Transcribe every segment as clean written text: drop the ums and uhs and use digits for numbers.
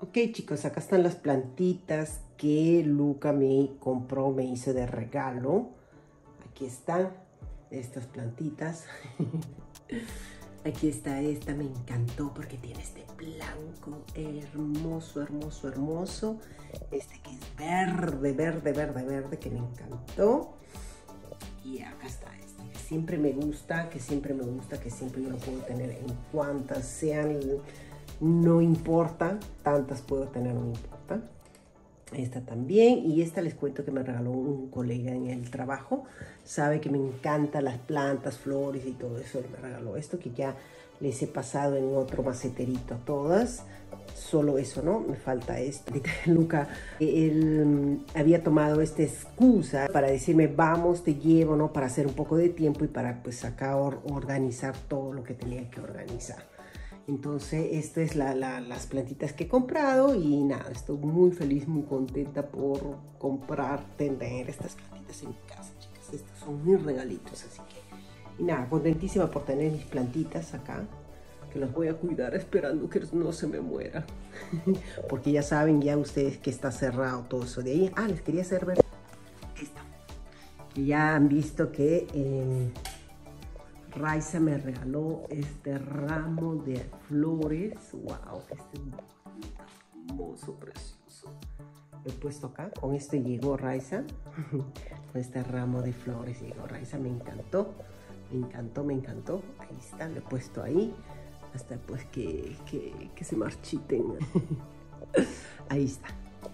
Ok, chicos, acá están las plantitas que Luca me compró, me hizo de regalo. Aquí están estas plantitas. Aquí está esta, me encantó porque tiene este blanco hermoso, hermoso, hermoso. Este que es verde, verde, verde, verde, que me encantó. Y acá está este, que siempre me gusta, que siempre yo lo puedo tener en cuantas sean. No importa, tantas puedo tener, no me importa. Esta también, y esta les cuento que me regaló un colega en el trabajo. Sabe que me encantan las plantas, flores y todo eso. Me regaló esto que ya les he pasado en otro maceterito a todas. Solo eso, ¿no? Me falta esto. Luca, él había tomado esta excusa para decirme, vamos, te llevo, ¿no? Para hacer un poco de tiempo y para, pues, acá organizar todo lo que tenía que organizar. Entonces, estas es las plantitas que he comprado y nada, estoy muy feliz, muy contenta por comprar, tener estas plantitas en mi casa, chicas. Estos son mis regalitos, así que, y nada, contentísima por tener mis plantitas acá, que las voy a cuidar esperando que no se me muera. Porque ya saben, ya ustedes que está cerrado todo eso de ahí. Ah, les quería hacer ver esta. Ya han visto que... Raisa me regaló este ramo de flores. Wow, este es bonito, hermoso, precioso. Lo he puesto acá. Con esto llegó Raisa. Con este ramo de flores llegó Raisa. Me encantó, me encantó, me encantó. Ahí está, lo he puesto ahí hasta pues que se marchiten. Ahí está,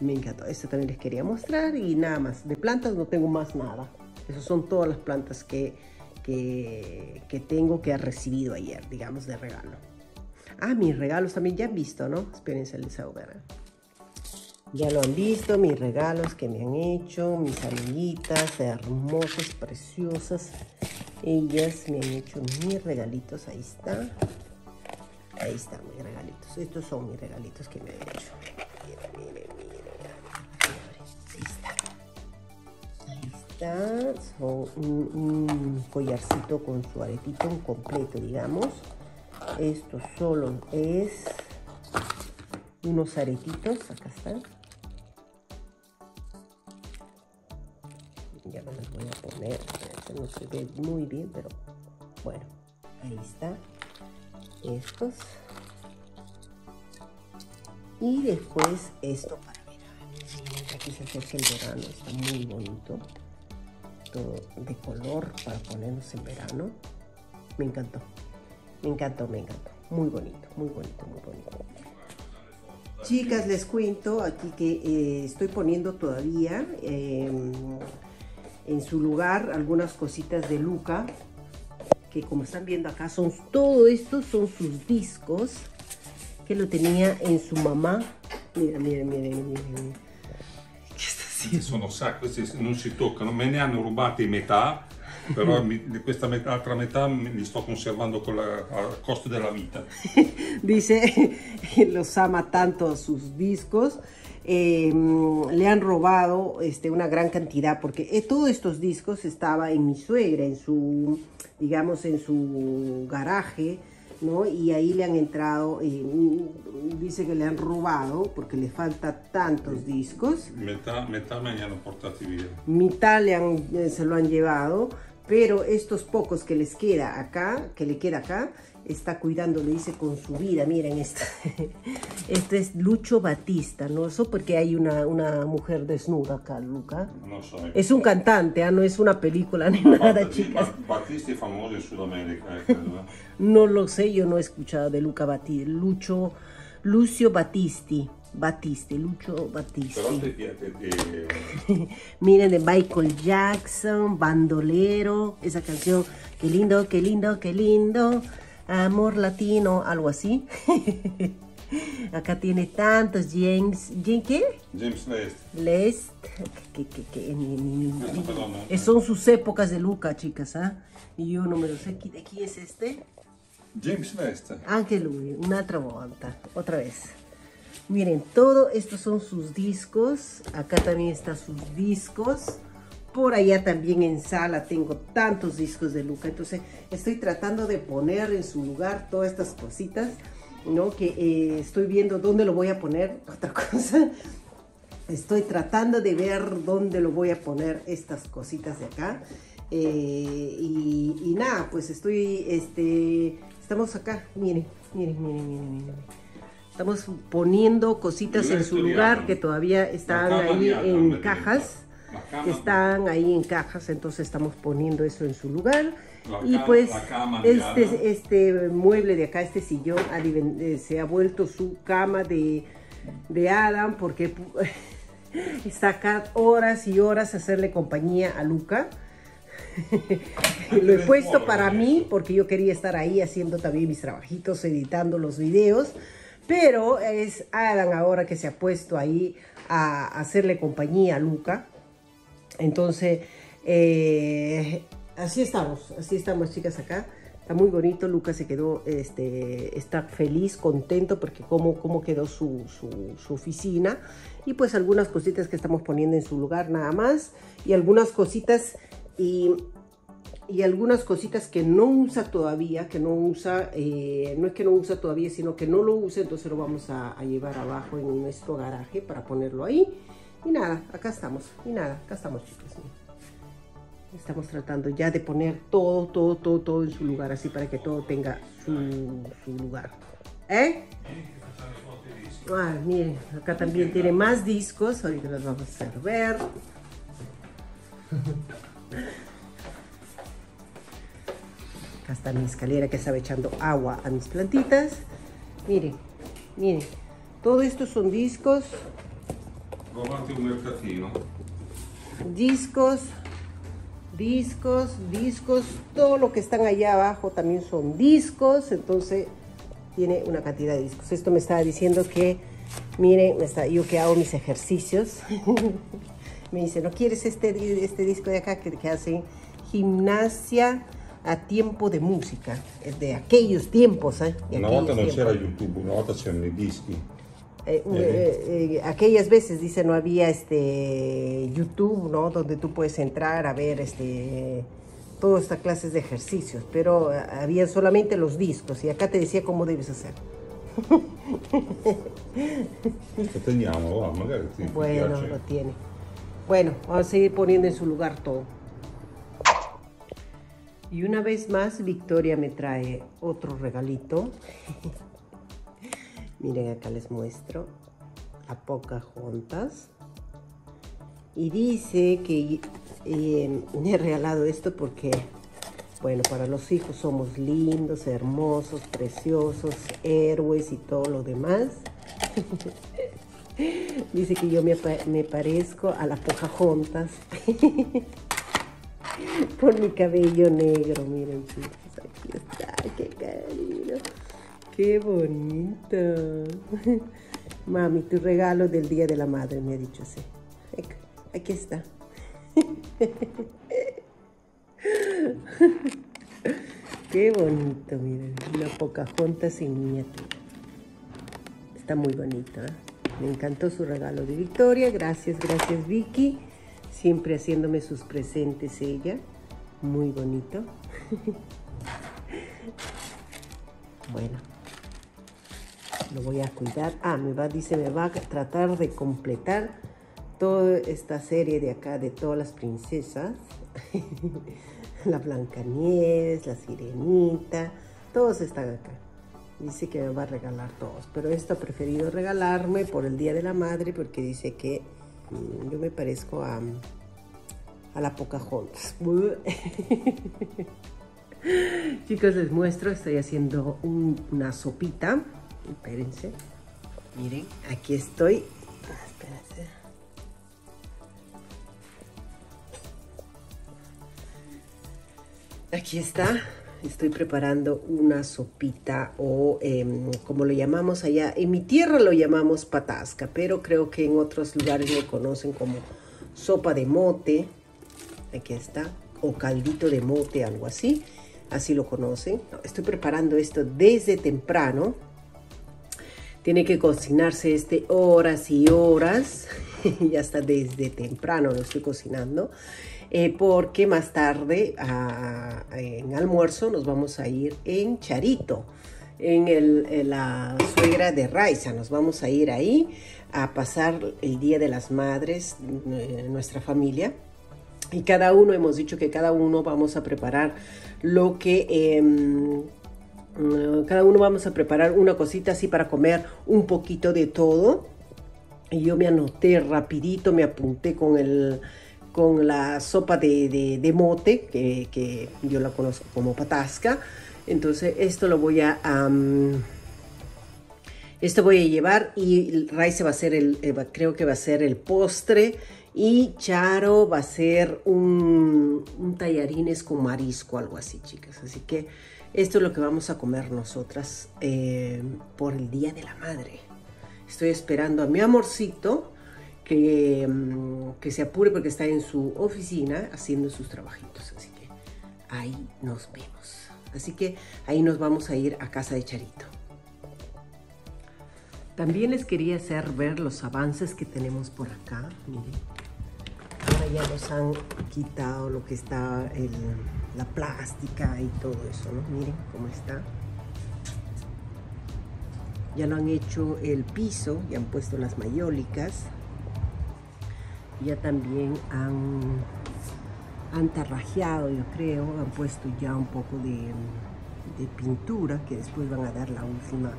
me encantó. Esto también les quería mostrar y nada más. De plantas no tengo más nada. Esas son todas las plantas que tengo, que he recibido ayer, digamos, de regalo. Ah, mis regalos también ya han visto, ¿no? Espérense, les hago ver. Ya lo han visto, mis regalos que me han hecho, mis amiguitas hermosas, preciosas. Ellas me han hecho mis regalitos, ahí está. Ahí están mis regalitos. Estos son mis regalitos que me han hecho. Miren, miren, miren. Ahí está. Son un collarcito con su aretito completo, digamos. Esto solo es unos aretitos, acá están. Ya me los voy a poner, no se ve muy bien, pero bueno, ahí está. Estos. Y después esto para verano. Aquí se acerca el verano, está muy bonito. Todo de color para ponernos en verano. Me encantó, me encantó, me encantó. Muy bonito, muy bonito, muy bonito. Chicas, les cuento aquí que estoy poniendo todavía en su lugar algunas cositas de Luca, que como están viendo acá, son todo esto, son sus discos que lo tenía en su mamá. Mira, mira, mira, mira, mira. Sono sacri, non si toccano, me ne hanno rubati metà, però di questa metà, altra metà li sto conservando con al costo della vita. Dice que los ama tanto sus discos, le han robado una gran cantidad, porque todos estos discos estaba en mi suegra, en su, digamos, en su garaje, ¿no? Y ahí le han entrado, dice que le han robado porque le falta tantos discos. Mitad me han portado bien. Mitad se lo han llevado, pero estos pocos que les queda acá, está cuidando, le dice, con su vida. Miren, esta. Esto es Lucio Battisti, ¿no? Eso porque hay una mujer desnuda acá, Luca. No soy. Es un cantante, ¿eh? No es una película ni nada, chicas. Battisti es famoso en Sudamérica. No lo sé, yo no he escuchado de Luca Battisti. Lucio Battisti. Lucio Battisti. Miren, de Michael Jackson, bandolero. Esa canción, qué lindo, qué lindo, qué lindo. Amor latino, algo así. Acá tiene tantos. James Last. Son sus épocas de Luca, chicas. Y yo no me lo sé. ¿De quién es este? James Last. Ángel, una otra volta. Otra vez. Miren, todo estos son sus discos. Acá también están sus discos. Por allá también en sala tengo tantos discos de Luca. Entonces estoy tratando de poner en su lugar todas estas cositas. ¿no? Que estoy viendo dónde lo voy a poner, otra cosa. Estoy tratando de ver dónde lo voy a poner estas cositas de acá. Y nada, pues estoy, estamos acá, miren. Estamos poniendo cositas en su lugar, que todavía están ahí en cajas. Que están ahí en cajas, entonces estamos poniendo eso en su lugar. Y pues este mueble de acá, este sillón, se ha vuelto su cama de Adam, porque está acá horas y horas hacerle compañía a Luca. Lo he puesto para mí porque yo quería estar ahí haciendo también mis trabajitos, editando los videos, pero es Adam ahora que se ha puesto ahí a hacerle compañía a Luca. Entonces así estamos, chicas, acá. Está muy bonito. Luca se quedó, está feliz, contento porque cómo quedó su oficina, y pues algunas cositas que estamos poniendo en su lugar nada más, y algunas cositas y algunas cositas que no usa todavía, no es que no usa todavía, sino que no lo usa, entonces lo vamos a llevar abajo en nuestro garaje para ponerlo ahí. Y nada, acá estamos, chicos. Estamos tratando ya de poner todo en su lugar, así para que todo tenga su lugar. ¿Eh? Ah, miren, acá también tiene más discos, ahorita los vamos a hacer ver. Acá está mi escalera que estaba echando agua a mis plantitas. Miren, todo esto son discos. Discos, todo lo que están allá abajo también son discos, entonces tiene una cantidad de discos. Esto me estaba diciendo que, miren, yo que hago mis ejercicios, me dice, ¿no quieres este disco de acá que hace gimnasia a tiempo de música? Es de aquellos tiempos, ¿eh? Una volta no c'era YouTube, una volta c'erano i dischi. Aquellas veces, dice, no había YouTube, ¿no? Donde tú puedes entrar a ver todas estas clases de ejercicios, pero había solamente los discos, y acá te decía cómo debes hacer. Bueno, lo tiene. Bueno, vamos a seguir poniendo en su lugar todo. Y una vez más, Victoria me trae otro regalito. Miren, acá les muestro a Pocahontas, y dice que me he regalado esto porque, bueno, para los hijos somos lindos, hermosos, preciosos, héroes y todo lo demás. Dice que yo me parezco a la Pocahontas por mi cabello negro. Miren, chicos, aquí está, qué cariño. ¡Qué bonito! Mami, tu regalo del Día de la Madre, me ha dicho así. Aquí está. ¡Qué bonito! Miren, una Pocahontas sin miniatura. Está muy bonito, ¿eh? Me encantó su regalo de Victoria. Gracias, Vicky. Siempre haciéndome sus presentes ella. Muy bonito. Bueno. Lo voy a cuidar. Ah, me va a tratar de completar toda esta serie de acá, de todas las princesas. La Blancanieves, la Sirenita, todos están acá. Dice que me va a regalar todos, pero esto ha preferido regalarme por el Día de la Madre, porque dice que yo me parezco a la Pocahontas. Chicos, les muestro, estoy haciendo una sopita. Espérense, miren, aquí estoy. Espérense. Aquí está, estoy preparando una sopita, o como lo llamamos allá, en mi tierra lo llamamos patasca, pero creo que en otros lugares lo conocen como sopa de mote. Aquí está, o caldito de mote, algo así, así lo conocen. Estoy preparando esto desde temprano. Tiene que cocinarse horas y horas. Ya está, desde temprano lo estoy cocinando. Porque más tarde en almuerzo nos vamos a ir en Charito. en la suegra de Raisa. Nos vamos a ir ahí a pasar el Día de las Madres, nuestra familia. Y cada uno, hemos dicho que cada uno vamos a preparar lo que... cada uno vamos a preparar una cosita así para comer un poquito de todo. Y yo me anoté rapidito, me apunté con la sopa de mote, que yo la conozco como patasca. Entonces esto lo voy a... esto voy a llevar, y Raisa va a ser el... creo que va a ser el postre. Y Charo va a ser un tallarines con marisco, algo así, chicas. Así que esto es lo que vamos a comer nosotras por el Día de la Madre. Estoy esperando a mi amorcito que se apure porque está en su oficina haciendo sus trabajitos. Así que ahí nos vemos. Así que ahí nos vamos a ir a casa de Charito. También les quería hacer ver los avances que tenemos por acá. Miren, ahora ya nos han quitado lo que está la plástica y todo eso, ¿no? Miren cómo está. Ya lo han hecho el piso, ya han puesto las mayólicas. Ya también han tarrajeado, yo creo, han puesto ya un poco de pintura, que después van a dar la última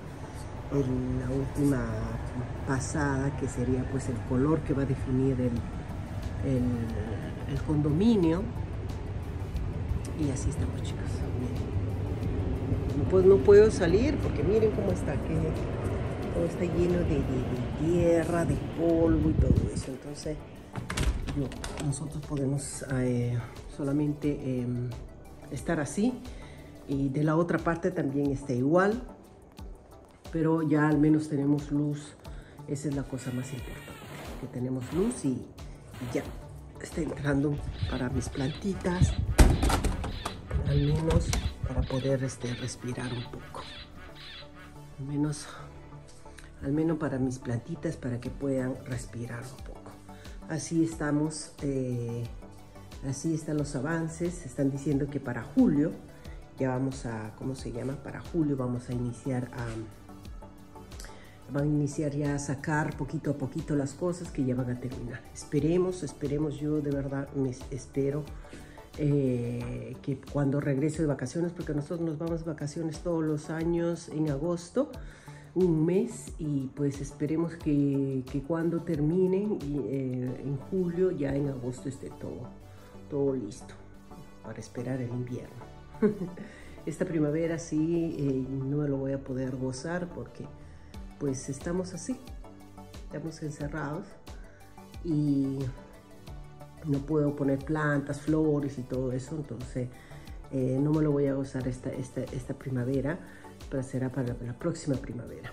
pasada, que sería pues el color que va a definir el condominio. Y así estamos, chicos. Pues no puedo salir porque miren cómo está, que todo está lleno de tierra, de polvo y todo eso. Entonces no, nosotros podemos solamente estar así, y de la otra parte también está igual, pero ya al menos tenemos luz. Esa es la cosa más importante, que tenemos luz. Y ya está entrando para mis plantitas, al menos para poder respirar un poco, al menos para mis plantitas, para que puedan respirar un poco. Así estamos, así están los avances. Están diciendo que para julio ya vamos a, ¿cómo se llama? Para julio vamos a iniciar a... Van a iniciar ya a sacar poquito a poquito las cosas que ya van a terminar. Esperemos, yo de verdad me espero que cuando regrese de vacaciones, porque nosotros nos vamos de vacaciones todos los años en agosto, un mes, y pues esperemos que cuando terminen en julio, ya en agosto esté todo listo para esperar el invierno. Esta primavera sí no me lo voy a poder gozar porque... pues estamos así, estamos encerrados y no puedo poner plantas, flores y todo eso. Entonces no me lo voy a gozar esta primavera, pero será para la próxima primavera.